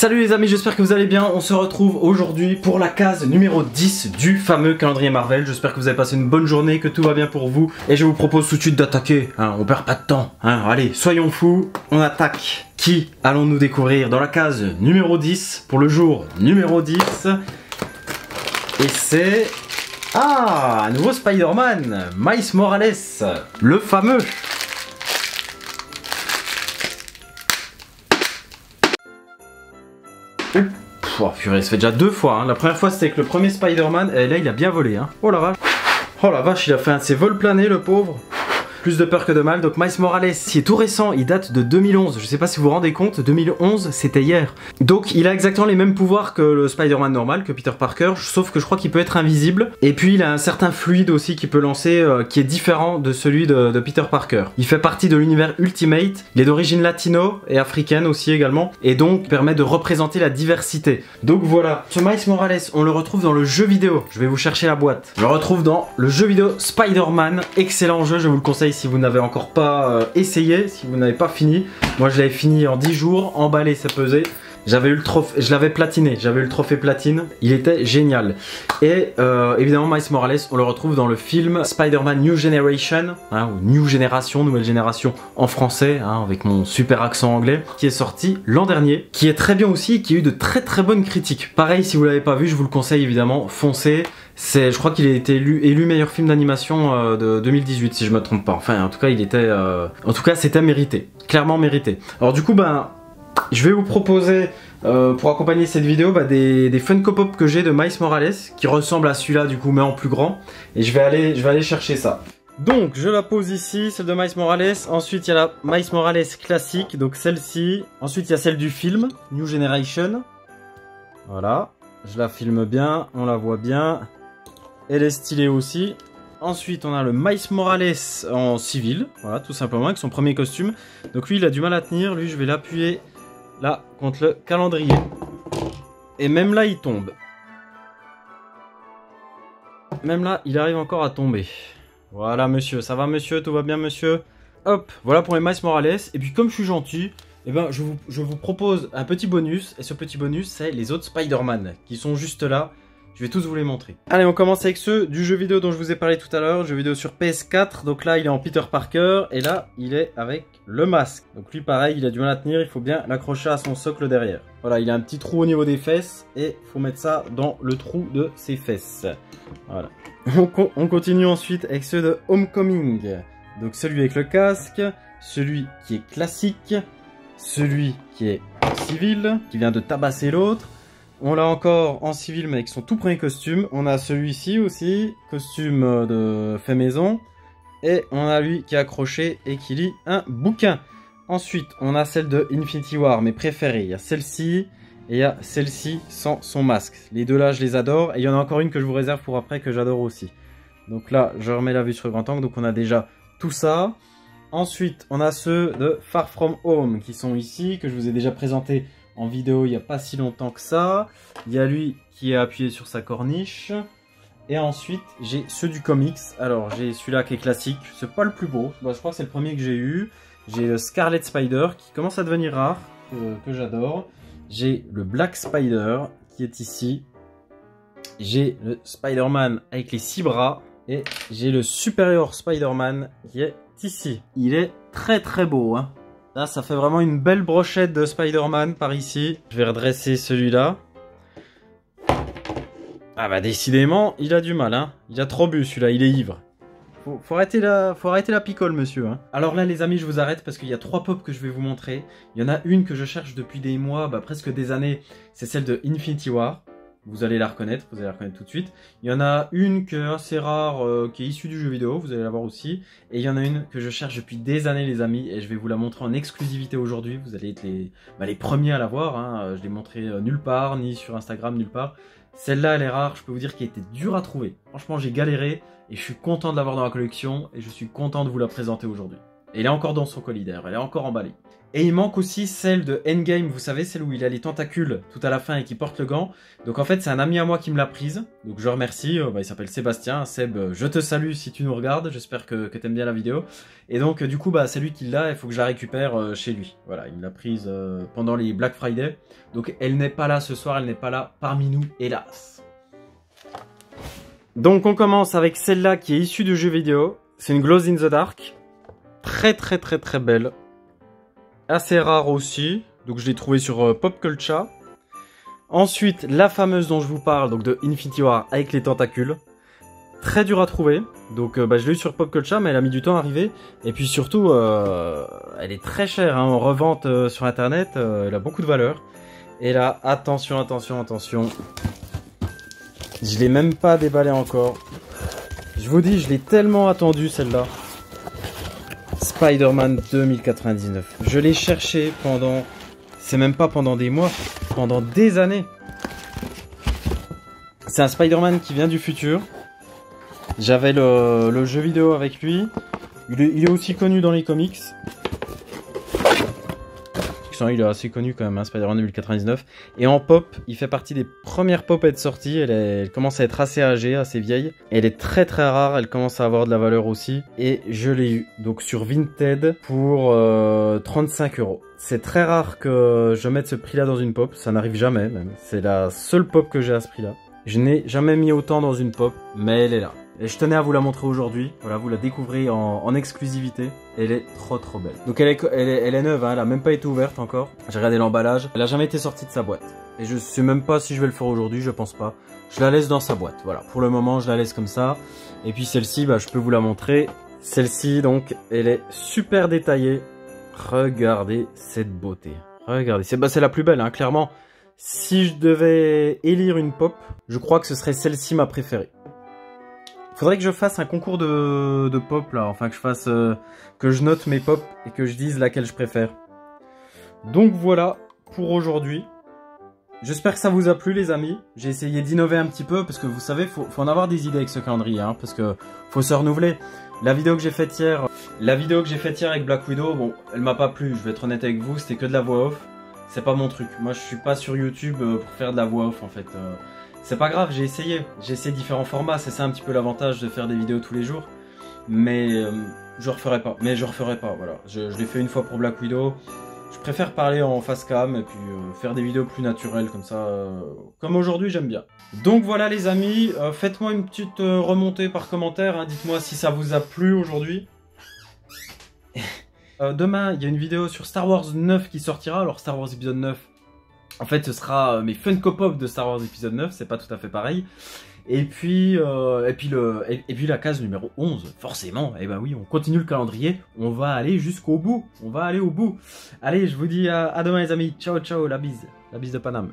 Salut les amis, j'espère que vous allez bien. On se retrouve aujourd'hui pour la case numéro 10 du fameux calendrier Marvel. J'espère que vous avez passé une bonne journée, que tout va bien pour vous. Et je vous propose tout de suite d'attaquer, hein, on perd pas de temps, hein. Allez, soyons fous, on attaque. Qui allons-nous découvrir dans la case numéro 10 pour le jour numéro 10? Et c'est... Ah, un nouveau Spider-Man, Miles Morales, le fameux. Oh purée, ça fait déjà deux fois, hein. La première fois c'était avec le premier Spider-Man et là il a bien volé, hein. Oh la vache. Oh la vache, il a fait un de ses vols planés le pauvre. Plus de peur que de mal. Donc Miles Morales, il est tout récent, il date de 2011. Je sais pas si vous vous rendez compte, 2011 c'était hier. Donc il a exactement les mêmes pouvoirs que le Spider-Man normal, que Peter Parker, sauf que je crois qu'il peut être invisible. Et puis il a un certain fluide aussi qu'il peut lancer, qui est différent de celui de Peter Parker. Il fait partie de l'univers Ultimate, il est d'origine latino et africaine aussi également, et donc permet de représenter la diversité. Donc voilà, ce Miles Morales, on le retrouve dans le jeu vidéo. Je vais vous chercher la boîte. Je le retrouve dans le jeu vidéo Spider-Man, excellent jeu, je vous le conseille. Si vous n'avez encore pas essayé, si vous n'avez pas fini, moi je l'avais fini en 10 jours, emballé, ça pesait. J'avais eu le trophée, je l'avais platiné, j'avais eu le trophée platine, il était génial. Et évidemment Miles Morales, on le retrouve dans le film Spider-Man New Generation, hein, ou New Generation, nouvelle génération en français, hein, avec mon super accent anglais, qui est sorti l'an dernier, qui est très bien aussi, qui a eu de très bonnes critiques. Pareil, si vous l'avez pas vu, je vous le conseille évidemment, foncez. Je crois qu'il a été élu meilleur film d'animation de 2018 si je me trompe pas. Enfin en tout cas il était, en tout cas c'était mérité, clairement mérité. Alors du coup ben... Je vais vous proposer, pour accompagner cette vidéo, bah, des Funko Pop que j'ai de Miles Morales, qui ressemble à celui-là du coup, mais en plus grand. Et je vais aller chercher ça. Donc, je la pose ici, celle de Miles Morales. Ensuite, il y a la Miles Morales classique, donc celle-ci. Ensuite, il y a celle du film, New Generation. Voilà, je la filme bien, on la voit bien. Elle est stylée aussi. Ensuite, on a le Miles Morales en civil, voilà, tout simplement, avec son premier costume. Donc lui, il a du mal à tenir, lui, je vais l'appuyer... Là, contre le calendrier. Et même là, il tombe. Même là, il arrive encore à tomber. Voilà, monsieur. Ça va, monsieur? Tout va bien, monsieur? Hop, voilà pour les Miles Morales. Et puis, comme je suis gentil, eh ben, je vous propose un petit bonus. Et ce petit bonus, c'est les autres Spider-Man qui sont juste là. Je vais tous vous les montrer. Allez, on commence avec ceux du jeu vidéo dont je vous ai parlé tout à l'heure. Jeu vidéo sur PS4. Donc là, il est en Peter Parker. Et là, il est avec le masque. Donc lui, pareil, il a du mal à tenir. Il faut bien l'accrocher à son socle derrière. Voilà, il a un petit trou au niveau des fesses. Et il faut mettre ça dans le trou de ses fesses. Voilà. On continue ensuite avec ceux de Homecoming. Donc celui avec le casque. Celui qui est classique. Celui qui est civil. Qui vient de tabasser l'autre. On l'a encore en civil mais avec son tout premier costume. On a celui-ci aussi, costume de fait maison. Et on a lui qui est accroché et qui lit un bouquin. Ensuite, on a celle de Infinity War, mes préférées. Il y a celle-ci et il y a celle-ci sans son masque. Les deux là, je les adore. Et il y en a encore une que je vous réserve pour après que j'adore aussi. Donc là, je remets la vue sur le grand angle. Donc on a déjà tout ça. Ensuite, on a ceux de Far From Home qui sont ici, que je vous ai déjà présentés en vidéo il n'y a pas si longtemps que ça. Il y a lui qui est appuyé sur sa corniche. Et ensuite, j'ai ceux du comics. Alors, j'ai celui-là qui est classique. C'est pas le plus beau. Bah, je crois que c'est le premier que j'ai eu. J'ai le Scarlet Spider qui commence à devenir rare, que j'adore. J'ai le Black Spider qui est ici. J'ai le Spider-Man avec les 6 bras. Et j'ai le Superior Spider-Man qui est ici. Il est très beau, hein. Là, ça fait vraiment une belle brochette de Spider-Man par ici. Je vais redresser celui-là. Ah bah décidément, il a du mal, hein. Il a trop bu celui-là, il est ivre. Faut arrêter la picole, monsieur, hein. Alors là, les amis, je vous arrête parce qu'il y a 3 pops que je vais vous montrer. Il y en a une que je cherche depuis des mois, bah presque des années. C'est celle de Infinity War. Vous allez la reconnaître, tout de suite. Il y en a une qui est assez rare, qui est issue du jeu vidéo, vous allez la voir aussi. Et il y en a une que je cherche depuis des années, les amis, et je vais vous la montrer en exclusivité aujourd'hui. Vous allez être les premiers à la voir, hein. Je l'ai montrée nulle part, ni sur Instagram, nulle part. Celle-là, elle est rare, je peux vous dire qu'elle était dure à trouver. Franchement, j'ai galéré, et je suis content de l'avoir dans ma collection, et je suis content de vous la présenter aujourd'hui. Et elle est encore dans son colis d'ailleurs, elle est encore emballée. Et il manque aussi celle de Endgame, vous savez, celle où il a les tentacules tout à la fin et qui porte le gant. Donc en fait, c'est un ami à moi qui me l'a prise. Donc je remercie, il s'appelle Sébastien. Seb, je te salue si tu nous regardes, j'espère que t'aimes bien la vidéo. Et donc du coup, c'est lui qui l'a, il faut que je la récupère chez lui. Voilà, il me l'a prise pendant les Black Friday. Donc elle n'est pas là ce soir, elle n'est pas là parmi nous, hélas. Donc on commence avec celle-là qui est issue du jeu vidéo. C'est une Glow in the Dark. Très très très très belle. Assez rare aussi, donc je l'ai trouvé sur Pop Culture. Ensuite, la fameuse dont je vous parle, donc de Infinity War avec les tentacules. Très dur à trouver, donc je l'ai eu sur Pop Culture, mais elle a mis du temps à arriver. Et puis surtout, elle est très chère, hein, en revente sur internet, elle a beaucoup de valeur. Et là, attention, attention, attention. Je l'ai même pas déballée encore. Je vous dis, je l'ai tellement attendue celle-là. Spider-Man 2099. Je l'ai cherché pendant... C'est même pas pendant des mois, pendant des années. C'est un Spider-Man qui vient du futur. J'avais le jeu vidéo avec lui. Il est aussi connu dans les comics. Il est assez connu quand même, hein, Spider-Man 2099. Et en pop, il fait partie des premières pop à être sorties. Elle commence à être assez âgée, assez vieille. Elle est très très rare, elle commence à avoir de la valeur aussi. Et je l'ai eu, donc sur Vinted, pour 35 €. C'est très rare que je mette ce prix-là dans une pop, ça n'arrive jamais même. C'est la seule pop que j'ai à ce prix-là. Je n'ai jamais mis autant dans une pop, mais elle est là. Et je tenais à vous la montrer aujourd'hui, voilà, vous la découvrez en exclusivité, elle est trop trop belle. Donc elle est neuve, hein, elle a même pas été ouverte encore, j'ai regardé l'emballage, elle a jamais été sortie de sa boîte. Et je sais même pas si je vais le faire aujourd'hui, je pense pas. Je la laisse dans sa boîte, voilà, pour le moment je la laisse comme ça. Et puis celle-ci, je peux vous la montrer, celle-ci donc, elle est super détaillée. Regardez cette beauté, regardez, c'est la plus belle, hein, clairement. Si je devais élire une pop, je crois que ce serait celle-ci ma préférée. Faudrait que je fasse un concours de pop là, enfin que je fasse, que je note mes pop et que je dise laquelle je préfère. Donc voilà pour aujourd'hui. J'espère que ça vous a plu les amis. J'ai essayé d'innover un petit peu parce que vous savez, faut en avoir des idées avec ce calendrier, hein, parce que faut se renouveler. La vidéo que j'ai faite hier avec Black Widow, bon, elle m'a pas plu. Je vais être honnête avec vous, c'était que de la voix off. C'est pas mon truc. Moi, je suis pas sur YouTube pour faire de la voix off en fait. C'est pas grave, j'ai essayé différents formats, c'est ça un petit peu l'avantage de faire des vidéos tous les jours. Mais je referai pas, voilà. Je l'ai fait une fois pour Black Widow. Je préfère parler en face cam et puis faire des vidéos plus naturelles comme ça. Comme aujourd'hui, j'aime bien. Donc voilà les amis, faites-moi une petite remontée par commentaire, hein, dites-moi si ça vous a plu aujourd'hui. Demain, il y a une vidéo sur Star Wars 9 qui sortira, alors Star Wars épisode 9. En fait, ce sera mes Funko Pop de Star Wars épisode 9, c'est pas tout à fait pareil. Et puis la case numéro 11, forcément. Et bah oui, on continue le calendrier, on va aller jusqu'au bout, on va aller au bout. Allez, je vous dis à demain les amis, ciao ciao, la bise de Paname.